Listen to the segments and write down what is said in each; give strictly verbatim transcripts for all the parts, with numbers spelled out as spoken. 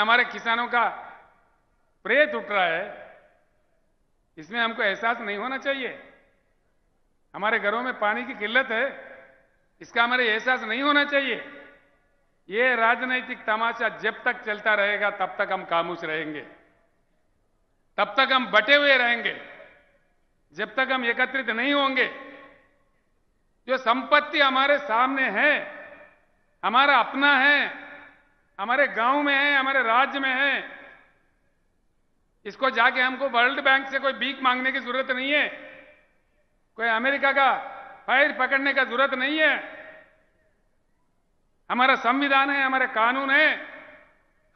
हमारे किसानों का प्रेत उठ रहा है, इसमें हमको एहसास नहीं होना चाहिए। हमारे घरों में पानी की किल्लत है, इसका हमारे एहसास नहीं होना चाहिए। ये राजनीतिक तमाशा जब तक चलता रहेगा तब तक हम खामोश रहेंगे, तब तक हम बटे हुए रहेंगे, जब तक हम एकत्रित नहीं होंगे। जो संपत्ति हमारे सामने है, हमारा अपना है, हमारे गांव में है, हमारे राज्य में है, इसको जाके हमको वर्ल्ड बैंक से कोई भीख मांगने की जरूरत नहीं है, कोई अमेरिका का पैर पकड़ने का जरूरत नहीं है। हमारा संविधान है, हमारे कानून है,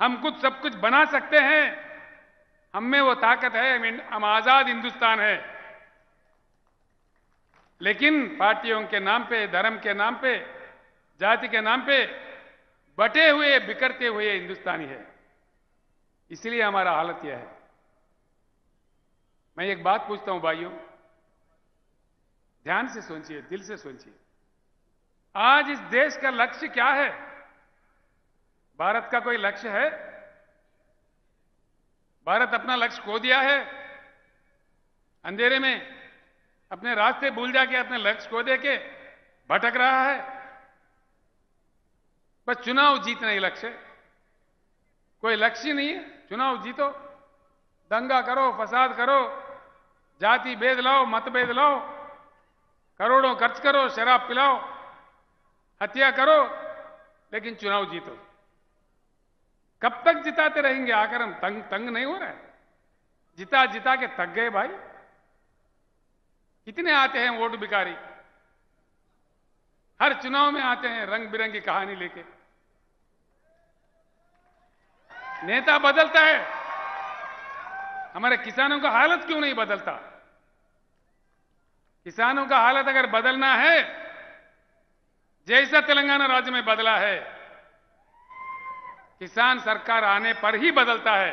हम कुछ सब कुछ बना सकते हैं, हम में वो ताकत है, हम आजाद हिंदुस्तान है। लेकिन पार्टियों के नाम पे, धर्म के नाम पे, जाति के नाम पे बटे हुए, बिखरते हुए हिंदुस्तानी है, इसलिए हमारा हालत यह है। मैं एक बात पूछता हूं भाइयों, ध्यान से सोचिए, दिल से सोचिए, आज इस देश का लक्ष्य क्या है? भारत का कोई लक्ष्य है? भारत अपना लक्ष्य खो दिया है? अंधेरे में अपने रास्ते भूल जाके अपने लक्ष्य को देके भटक रहा है? बस चुनाव जीतना ही लक्ष्य, कोई लक्ष्य नहीं है। चुनाव जीतो, दंगा करो, फसाद करो, जाति भेद लाओ, मतभेद लाओ, करोड़ों खर्च करो, शराब पिलाओ, हत्या करो, लेकिन चुनाव जीतो। कब तक जिताते रहेंगे? आकर हम तंग तंग नहीं हो रहे हैं? जिता जिता के थक गए भाई। कितने आते हैं वोट भिखारी, हर चुनाव में आते हैं रंग बिरंगी कहानी लेके। नेता बदलता है, हमारे किसानों का हालत क्यों नहीं बदलता? किसानों का हालत अगर बदलना है, जैसा तेलंगाना राज्य में बदला है, किसान सरकार आने पर ही बदलता है।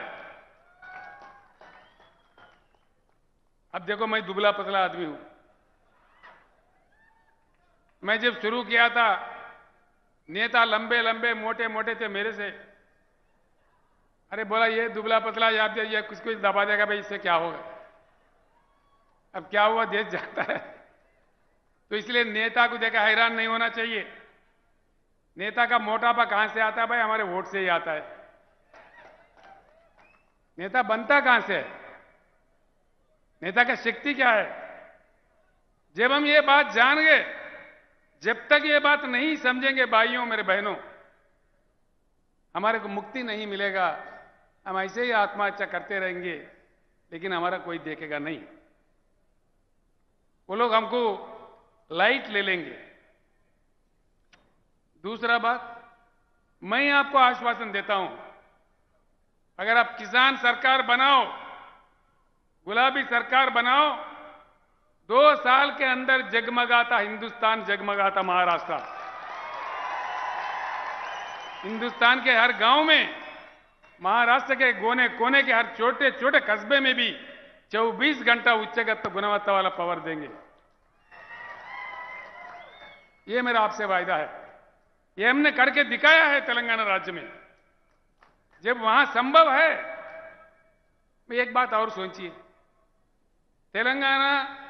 अब देखो, मैं दुबला पतला आदमी हूं। मैं जब शुरू किया था, नेता लंबे लंबे मोटे मोटे थे मेरे से। अरे बोला, ये दुबला पतला याद है, ये कुछ कुछ दबा देगा भाई, इससे क्या होगा? अब क्या हुआ, देश जागता है। तो इसलिए नेता को देखकर हैरान नहीं होना चाहिए। नेता का मोटापा कहां से आता है भाई? हमारे वोट से ही आता है। नेता बनता कहां से है? नेता का शक्ति क्या है? जब हम ये बात जान गए, जब तक ये बात नहीं समझेंगे भाइयों मेरे बहनों, हमारे को मुक्ति नहीं मिलेगा। हम ऐसे ही आत्महत्या करते रहेंगे, लेकिन हमारा कोई देखेगा नहीं। वो लोग हमको लाइट ले लेंगे। दूसरा बात, मैं आपको आश्वासन देता हूं, अगर आप किसान सरकार बनाओ, गुलाबी सरकार बनाओ, दो साल के अंदर जगमगाता हिंदुस्तान, जगमगाता महाराष्ट्र, हिंदुस्तान के हर गांव में, महाराष्ट्र के कोने कोने के हर छोटे छोटे कस्बे में भी चौबीस घंटा उच्च गुणवत्ता वाला पावर देंगे। ये मेरा आपसे वायदा है। ये हमने करके दिखाया है तेलंगाना राज्य में, जब वहां संभव है। मैं एक बात और सोचिए, तेलंगाना